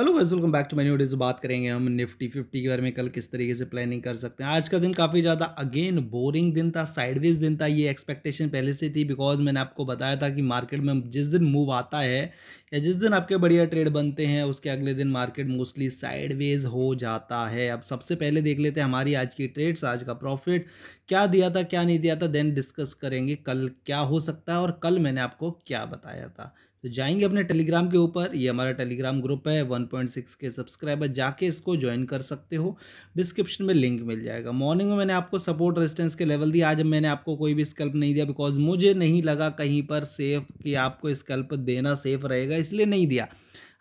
Hello guys, welcome back to my new video. बात करेंगे हम निफ्टी 50 के बारे में, कल किस तरीके से प्लानिंग कर सकते हैं। आज का दिन काफ़ी ज़्यादा अगेन बोरिंग दिन था, साइडवेज दिन था। ये एक्सपेक्टेशन पहले से थी, बिकॉज मैंने आपको बताया था कि मार्केट में जिस दिन मूव आता है या जिस दिन आपके बढ़िया ट्रेड बनते हैं, उसके अगले दिन मार्केट मोस्टली साइडवेज हो जाता है। अब सबसे पहले देख लेते हैं हमारी आज की ट्रेड्स, आज का प्रॉफिट क्या दिया था, क्या नहीं दिया था, देन डिस्कस करेंगे कल क्या हो सकता है और कल मैंने आपको क्या बताया था। तो जाएंगे अपने टेलीग्राम के ऊपर, ये हमारा टेलीग्राम ग्रुप है, 1.6 के सब्सक्राइबर, जाके इसको ज्वाइन कर सकते हो, डिस्क्रिप्शन में लिंक मिल जाएगा। मॉर्निंग में मैंने आपको सपोर्ट रेजिस्टेंस के लेवल दिया, आज मैंने आपको कोई भी स्कैल्प नहीं दिया, बिकॉज मुझे नहीं लगा कहीं पर सेफ कि आपको स्कैल्प देना सेफ रहेगा, इसलिए नहीं दिया।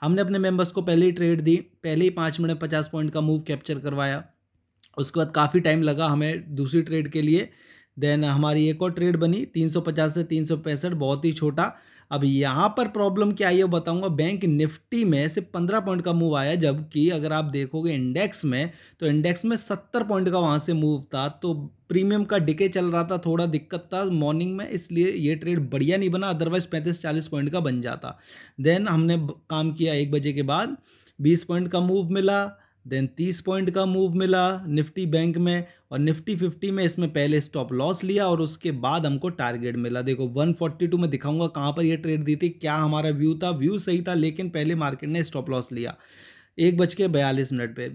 हमने अपने मेम्बर्स को पहले ही ट्रेड दी, पहले ही 5 मिनट 50 पॉइंट का मूव कैप्चर करवाया। उसके बाद काफ़ी टाइम लगा हमें दूसरी ट्रेड के लिए, देन हमारी एक और ट्रेड बनी 350 से 365, बहुत ही छोटा। अब यहाँ पर प्रॉब्लम क्या आई है बताऊँगा। बैंक निफ्टी में सिर्फ 15 पॉइंट का मूव आया, जबकि अगर आप देखोगे इंडेक्स में तो इंडेक्स में 70 पॉइंट का वहाँ से मूव था। तो प्रीमियम का डिके चल रहा था, थोड़ा दिक्कत था मॉर्निंग में, इसलिए ये ट्रेड बढ़िया नहीं बना, अदरवाइज़ 35-40 पॉइंट का बन जाता। देन हमने काम किया, 1 बजे के बाद 20 पॉइंट का मूव मिला, देन 30 पॉइंट का मूव मिला निफ्टी बैंक में, और निफ्टी 50 में इसमें पहले स्टॉप लॉस लिया और उसके बाद हमको टारगेट मिला। देखो 142 में दिखाऊंगा कहाँ पर ये ट्रेड दी थी, क्या हमारा व्यू था। व्यू सही था, लेकिन पहले मार्केट ने स्टॉप लॉस लिया 1:42 पे,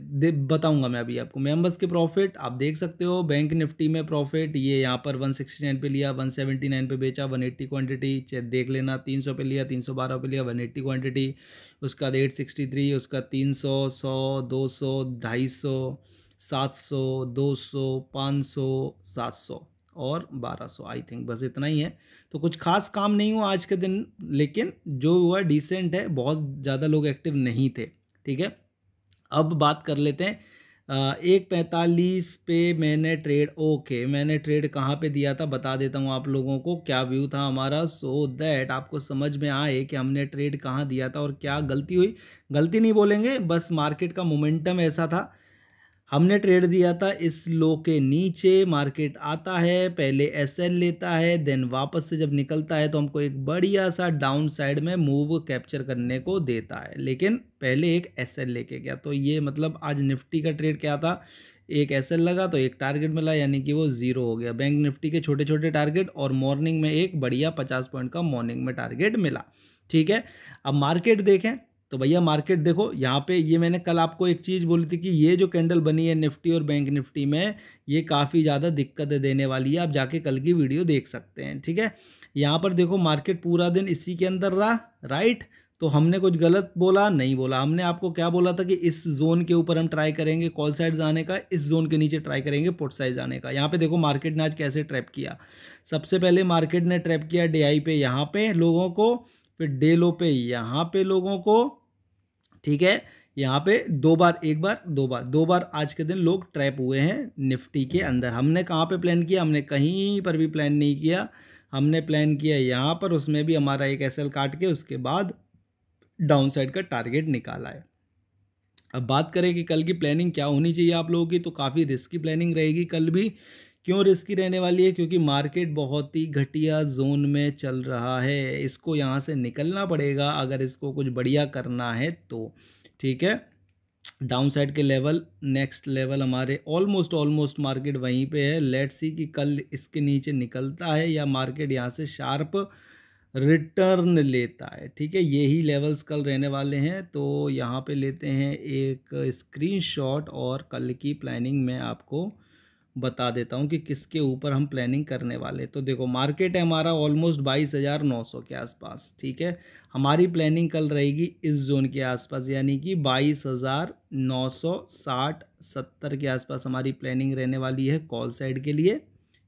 बताऊंगा मैं अभी आपको। मेम्बर्स के प्रॉफिट आप देख सकते हो, बैंक निफ्टी में प्रॉफिट ये यहाँ पर 169 पे लिया, 179 पे बेचा, 180 क्वांटिटी देख लेना, 300 पे लिया, 312 पे लिया, 180 क्वांटिटी, उसका 863, उसका 300, 100, 200, 250, 700, 200, 500, 700 और 1200, आई थिंक बस इतना ही है। तो कुछ खास काम नहीं हुआ आज के दिन, लेकिन जो हुआ डिसेंट है, बहुत ज़्यादा लोग एक्टिव नहीं थे। ठीक है, अब बात कर लेते हैं। 1:45 पे मैंने ट्रेड, ओके मैंने ट्रेड कहाँ पे दिया था बता देता हूँ आप लोगों को, क्या व्यू था हमारा, सो दैट आपको समझ में आए कि हमने ट्रेड कहाँ दिया था और क्या गलती हुई। गलती नहीं बोलेंगे, बस मार्केट का मोमेंटम ऐसा था। हमने ट्रेड दिया था इस लो के नीचे, मार्केट आता है, पहले एसएल लेता है, देन वापस से जब निकलता है तो हमको एक बढ़िया सा डाउन साइड में मूव कैप्चर करने को देता है, लेकिन पहले एक एसएल लेके गया। तो ये मतलब आज निफ्टी का ट्रेड क्या था, एक एसएल लगा तो एक टारगेट मिला, यानी कि वो ज़ीरो हो गया। बैंक निफ्टी के छोटे छोटे टारगेट और मॉर्निंग में एक बढ़िया 50 पॉइंट का मॉर्निंग में टारगेट मिला। ठीक है, अब मार्केट देखें तो भैया मार्केट देखो यहाँ पे, ये मैंने कल आपको एक चीज़ बोली थी कि ये जो कैंडल बनी है निफ्टी और बैंक निफ्टी में, ये काफ़ी ज़्यादा दिक्कत देने वाली है। आप जाके कल की वीडियो देख सकते हैं। ठीक है, यहाँ पर देखो मार्केट पूरा दिन इसी के अंदर रहा, राइट। तो हमने कुछ गलत बोला नहीं, बोला हमने आपको क्या बोला था कि इस जोन के ऊपर हम ट्राई करेंगे कॉल साइड जाने का, इस जोन के नीचे ट्राई करेंगे पुट साइड जाने का। यहाँ पे देखो मार्केट ने आज कैसे ट्रैप किया। सबसे पहले मार्केट ने ट्रैप किया डे हाई पे यहाँ पे लोगों को, फिर डे लो पे यहाँ पे लोगों को। ठीक है, यहाँ पे दो बार आज के दिन लोग ट्रैप हुए हैं निफ्टी के अंदर। हमने कहाँ पे प्लान किया, हमने कहीं पर भी प्लान नहीं किया, हमने प्लान किया यहाँ पर, उसमें भी हमारा एक एसएल काट के उसके बाद डाउनसाइड का टारगेट निकाला है। अब बात करें कि कल की प्लानिंग क्या होनी चाहिए आप लोगों की, तो काफ़ी रिस्की प्लानिंग रहेगी कल भी। क्यों रिस्की रहने वाली है, क्योंकि मार्केट बहुत ही घटिया जोन में चल रहा है, इसको यहाँ से निकलना पड़ेगा अगर इसको कुछ बढ़िया करना है तो। ठीक है, डाउनसाइड के लेवल, नेक्स्ट लेवल हमारे ऑलमोस्ट मार्केट वहीं पे है। लेट्स सी कि कल इसके नीचे निकलता है या मार्केट यहाँ से शार्प रिटर्न लेता है। ठीक है, यही लेवल्स कल रहने वाले हैं। तो यहाँ पर लेते हैं एक स्क्रीनशॉट और कल की प्लानिंग में आपको बता देता हूँ कि किसके ऊपर हम प्लानिंग करने वाले। तो देखो मार्केट है हमारा ऑलमोस्ट 22,900 के आसपास। ठीक है, हमारी प्लानिंग कल रहेगी इस जोन के आसपास, यानी कि 22,960-70 के आसपास हमारी प्लानिंग रहने वाली है कॉल साइड के लिए।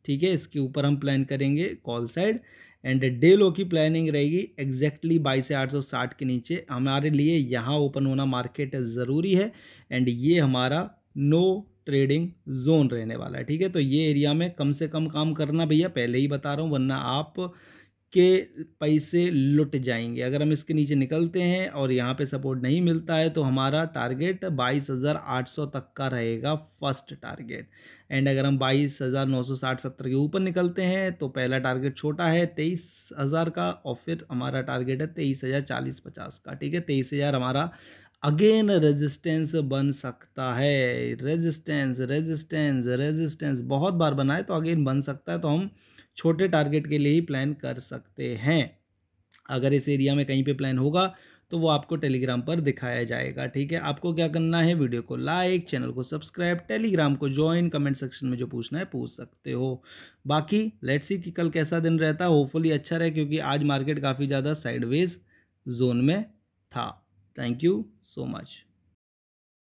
ठीक है, इसके ऊपर हम प्लान करेंगे call side, end day low की प्लानिंग रहेगी एग्जैक्टली 22,860 के नीचे। हमारे लिए यहाँ ओपन होना मार्केट ज़रूरी है, एंड ये हमारा नो ट्रेडिंग जोन रहने वाला है। ठीक है, तो ये एरिया में कम से कम काम करना भैया, पहले ही बता रहा हूँ, वरना आप के पैसे लुट जाएंगे। अगर हम इसके नीचे निकलते हैं और यहाँ पे सपोर्ट नहीं मिलता है तो हमारा टारगेट 22,800 तक का रहेगा फर्स्ट टारगेट, एंड अगर हम 22,960-70 के ऊपर निकलते हैं तो पहला टारगेट छोटा है 23,000 का, और फिर हमारा टारगेट है 23,040-50 का। ठीक है, 23,000 हमारा अगेन रेजिस्टेंस बन सकता है। रेजिस्टेंस रेजिस्टेंस रेजिस्टेंस बहुत बार बनाए तो अगेन बन सकता है, तो हम छोटे टारगेट के लिए ही प्लान कर सकते हैं। अगर इस एरिया में कहीं पे प्लान होगा तो वो आपको टेलीग्राम पर दिखाया जाएगा। ठीक है, आपको क्या करना है, वीडियो को लाइक, चैनल को सब्सक्राइब, टेलीग्राम को ज्वाइन, कमेंट सेक्शन में जो पूछना है पूछ सकते हो। बाकी लेट्स सी कि कल कैसा दिन रहता है, होपफुली अच्छा रहे क्योंकि आज मार्केट काफ़ी ज़्यादा साइडवेज जोन में था। Thank you so much.